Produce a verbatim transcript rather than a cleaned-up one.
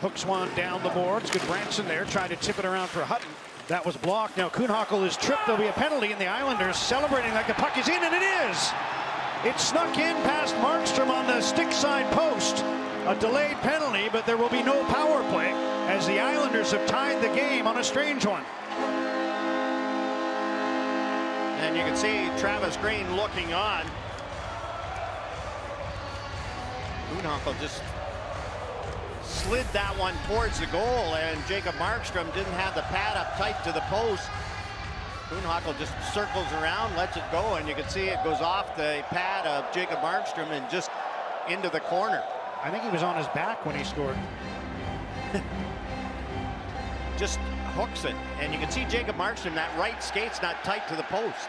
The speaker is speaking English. Hooks one down the boards. Good Branson there, trying to tip it around for Hutton. That was blocked. Now Kuhnhackl is tripped. There'll be a penalty, and the Islanders celebrating like the puck is in, and it is. It snuck in past Markstrom on the stick side post. A delayed penalty, but there will be no power play as the Islanders have tied the game on a strange one. And you can see Travis Green looking on. Kuhnhackl just slid that one towards the goal, and Jacob Markstrom didn't have the pad up tight to the post. Kuhnhackl just circles around, lets it go, and you can see it goes off the pad of Jacob Markstrom and just into the corner. I think he was on his back when he scored. Just hooks it, and you can see Jacob Markstrom, that right skate's not tight to the post.